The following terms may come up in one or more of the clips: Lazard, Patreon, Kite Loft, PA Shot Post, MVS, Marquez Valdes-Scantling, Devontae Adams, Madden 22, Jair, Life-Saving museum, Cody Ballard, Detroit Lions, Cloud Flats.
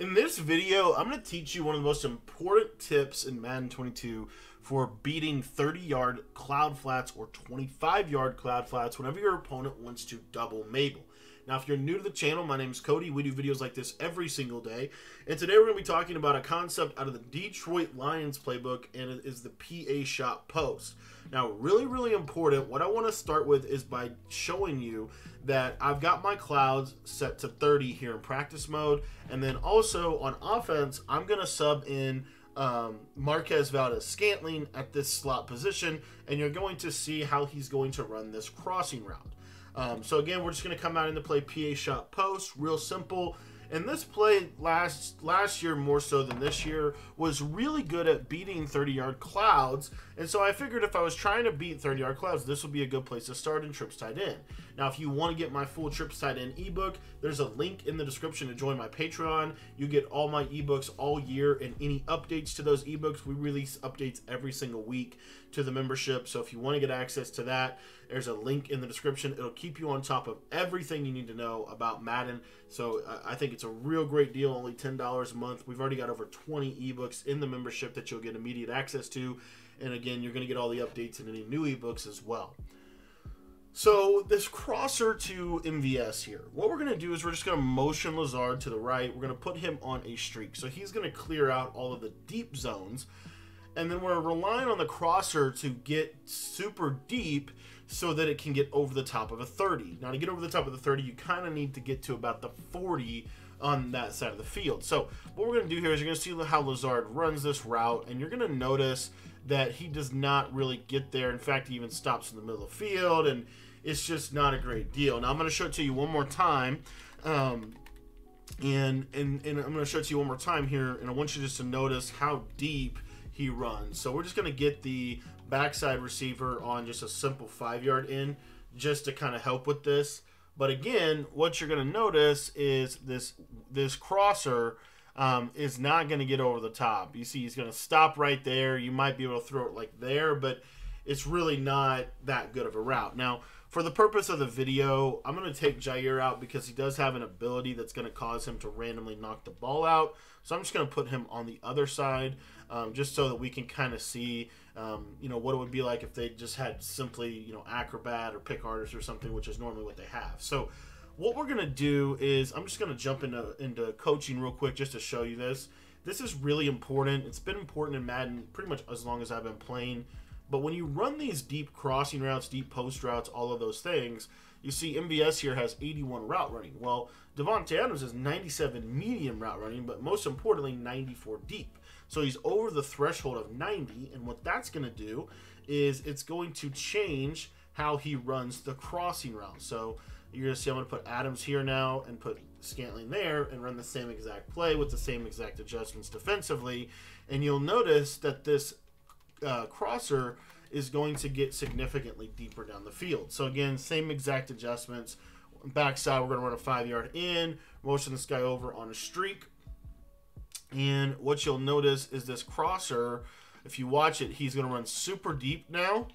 In this video, I'm going to teach you one of the most important tips in Madden 22 for beating 30-yard cloud flats or 25-yard cloud flats whenever your opponent wants to double Mabel. Now, if you're new to the channel, my name is Cody. We do videos like this every single day. And today we're going to be talking about a concept out of the Detroit Lions playbook, and it is the PA Shot Post. Now, really, really important, what I want to start with is by showing you that I've got my clouds set to 30 here in practice mode. And then also on offense, I'm going to sub in Marquez Valdes-Scantling at this slot position, and you're going to see how he's going to run this crossing route. So again, we're just going to come out into play PA Shot Post, real simple. And this play last year, more so than this year, was really good at beating 30-yard clouds. And so I figured if I was trying to beat 30-yard clouds, this would be a good place to start in Trips Tight End. Now, if you want to get my full Trips Tight End ebook, there's a link in the description to join my Patreon. You get all my ebooks all year and any updates to those ebooks. We release updates every single week to the membership. So if you want to get access to that, there's a link in the description. It'll keep you on top of everything you need to know about Madden. So I think it's a real great deal, only $10 a month. We've already got over 20 ebooks in the membership that you'll get immediate access to. And again, you're going to get all the updates and any new ebooks as well. So this crosser to MVS here, what we're going to do is we're just going to motion Lazard to the right. We're going to put him on a streak. So he's going to clear out all of the deep zones. And then we're relying on the crosser to get super deep so that it can get over the top of a 30. Now, to get over the top of the 30, you kind of need to get to about the 40 on that side of the field. So what we're going to do here is you're going to see how Lazard runs this route, and you're going to notice that he does not really get there. In fact, he even stops in the middle of the field, and it's just not a great deal. Now, I'm going to show it to you one more time. And I'm going to show it to you one more time here, and I want you just to notice how deep he runs. So we're just going to get the backside receiver on just a simple 5-yard in just to kind of help with this. But again, what you're going to notice is this crosser is not going to get over the top. You see he's going to stop right there. You might be able to throw it like there, but it's really not that good of a route. Now, for the purpose of the video, I'm going to take Jair out because he does have an ability that's going to cause him to randomly knock the ball out. So I'm just going to put him on the other side just so that we can kind of see, you know, what it would be like if they just had simply, you know, acrobat or pick artist or something, which is normally what they have. So what we're going to do is I'm just going to jump into coaching real quick just to show you this. This is really important. It's been important in Madden pretty much as long as I've been playing. But when you run these deep crossing routes, deep post routes, all of those things, you see MVS here has 81 route running. Well, Devontae Adams has 97 medium route running, but most importantly, 94 deep. So he's over the threshold of 90, and what that's going to do is it's going to change how he runs the crossing route. So you're going to see I'm going to put Adams here now and put Scantling there and run the same exact play with the same exact adjustments defensively, and you'll notice that this crosser is going to get significantly deeper down the field. So again, same exact adjustments. Backside, we're going to run a 5-yard in, motion this guy over on a streak. And what you'll notice is this crosser, if you watch it, he's going to run super deep now.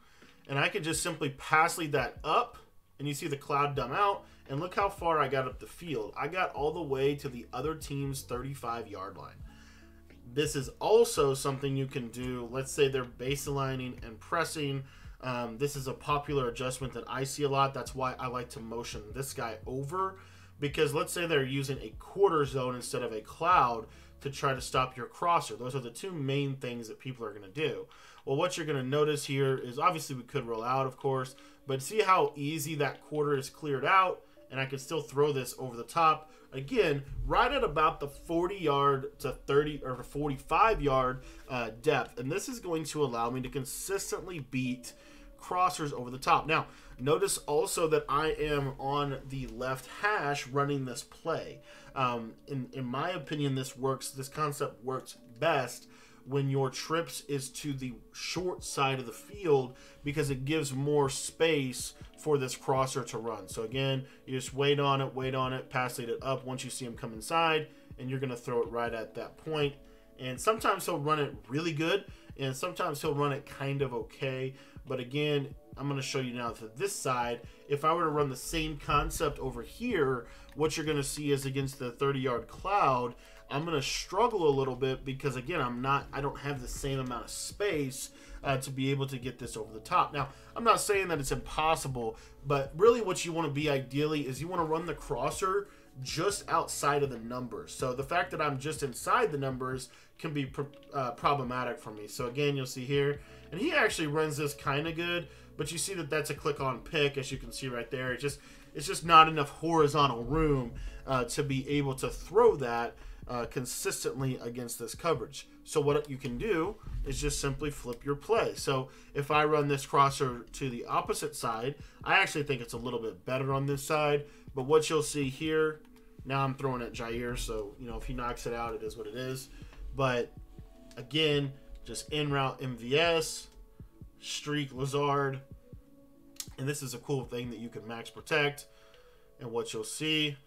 And I can just simply pass lead that up, and you see the cloud dumb out. And look how far I got up the field. I got all the way to the other team's 35-yard line. This is also something you can do. Let's say they're baselining and pressing. This is a popular adjustment that I see a lot. That's why I like to motion this guy over, because let's say they're using a quarter zone instead of a cloud to try to stop your crosser. Those are the two main things that people are going to do. Well, what you're going to notice here is obviously we could roll out, of course, but see how easy that quarter is cleared out, and I can still throw this over the top. Again, right at about the 40-yard to 30 or 45-yard depth. And this is going to allow me to consistently beat crossers over the top. Now, notice also that I am on the left hash running this play. In my opinion, this works. This concept works best when your trips is to the short side of the field, because it gives more space for this crosser to run. So again, you just wait on it, pass lead it up once you see him come inside, and you're gonna throw it right at that point. And sometimes he'll run it really good, and sometimes he'll run it kind of okay. But again, I'm going to show you now to this side. If I were to run the same concept over here, what you're going to see is against the 30-yard cloud, I'm going to struggle a little bit because, again, I don't have the same amount of space to be able to get this over the top. Now, I'm not saying that it's impossible, but really what you want to be ideally is you want to run the crosser just outside of the numbers. So the fact that I'm just inside the numbers can be problematic for me. So again, you'll see here, and he actually runs this kind of good, but you see that that's a click on pick, as you can see right there. It's just not enough horizontal room to be able to throw that consistently against this coverage. So what you can do is just simply flip your play. So if I run this crosser to the opposite side, I actually think it's a little bit better on this side, but what you'll see here, now I'm throwing at Jair, so you know, if he knocks it out, it is what it is. But again, just in route MVS, streak Lazard, and this is a cool thing that you can max protect. And what you'll see,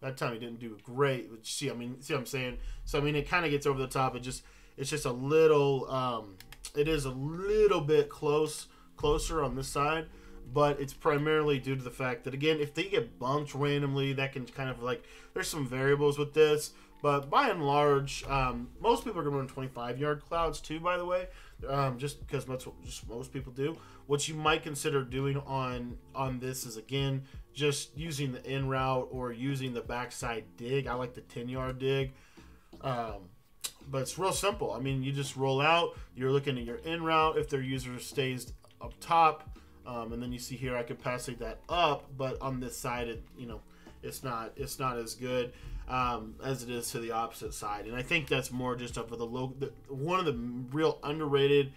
that time he didn't do great, but see, I mean, see what I'm saying? So I mean, it kind of gets over the top. It's just a little, it is a little bit closer on this side, but it's primarily due to the fact that, again, if they get bumped randomly, that can kind of, like, there's some variables with this, but by and large, most people are gonna run 25-yard clouds too, by the way, just because that's what just most people do. What you might consider doing on this is, again, just using the in route or using the backside dig. I like the 10-yard dig. But it's real simple. I mean, you just roll out, you're looking at your in route, if their user stays up top, and then you see here I could pass that up, but on this side, it, you know, it's not as good as it is to the opposite side. And I think that's more just up for the low, one of the real underrated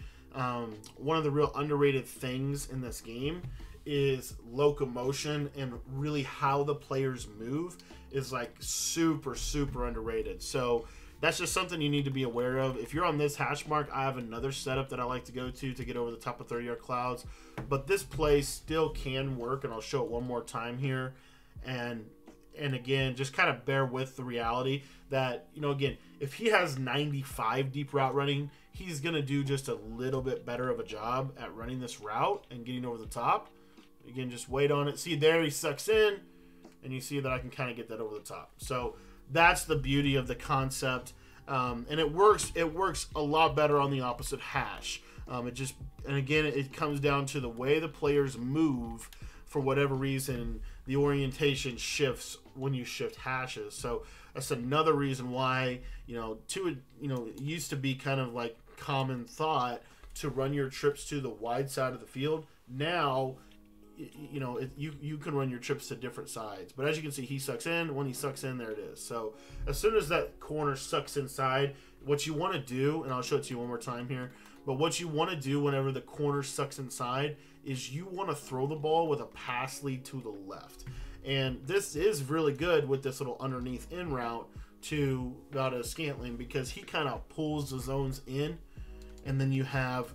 things in this game is locomotion, and really how the players move is, like, super underrated. So that's just something you need to be aware of. If you're on this hash mark, I have another setup that I like to go to get over the top of 30-yard clouds. But this play still can work, and I'll show it one more time here. And again, just kind of bear with the reality that, you know, again, if he has 95 deep route running, he's going to do just a little bit better of a job at running this route and getting over the top. Again, just wait on it. See, there he sucks in, and you see that I can kind of get that over the top. So that's the beauty of the concept, and it works a lot better on the opposite hash. And again, it comes down to the way the players move. For whatever reason, the orientation shifts when you shift hashes. So that's another reason why, you know, it used to be kind of like common thought to run your trips to the wide side of the field. Now, you know, you can run your trips to different sides. But as you can see, he sucks in. When he sucks in, there it is. So as soon as that corner sucks inside, what you want to do, and I'll show it to you one more time here, but what you want to do whenever the corner sucks inside is you want to throw the ball with a pass lead to the left. And this is really good with this little underneath in route to Valdes-Scantling, because he kind of pulls the zones in, and then you have,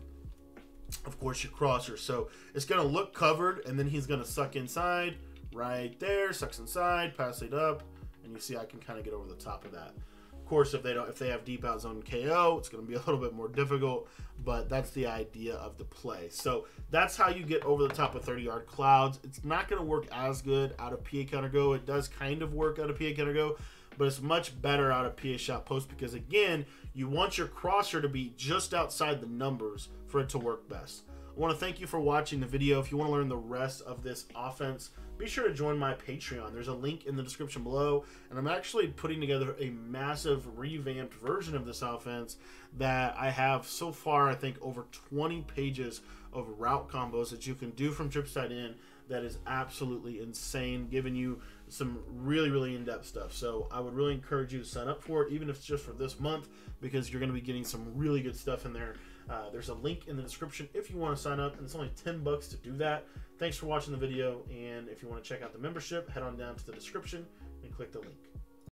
of course, your crosser. So it's going to look covered, and then he's going to suck inside right there, sucks inside, pass it up, and you see I can kind of get over the top of that. Of course, if they have deep out zone KO, it's going to be a little bit more difficult, but that's the idea of the play. So that's how you get over the top of 30-yard clouds. It's not going to work as good out of PA counter go. It does kind of work out of PA counter go, but it's much better out of PA shot post, because again, you want your crosser to be just outside the numbers for it to work best. I want to thank you for watching the video. If you want to learn the rest of this offense, be sure to join my Patreon. There's a link in the description below, and I'm actually putting together a massive revamped version of this offense that I have so far, I think, over 20 pages of route combos that you can do from trip side in. That is absolutely insane, giving you some really in-depth stuff. So I would really encourage you to sign up for it, even if it's just for this month, because you're going to be getting some really good stuff in there. There's a link in the description if you want to sign up, and it's only $10 to do that. Thanks for watching the video, and if you want to check out the membership, head on down to the description and click the link.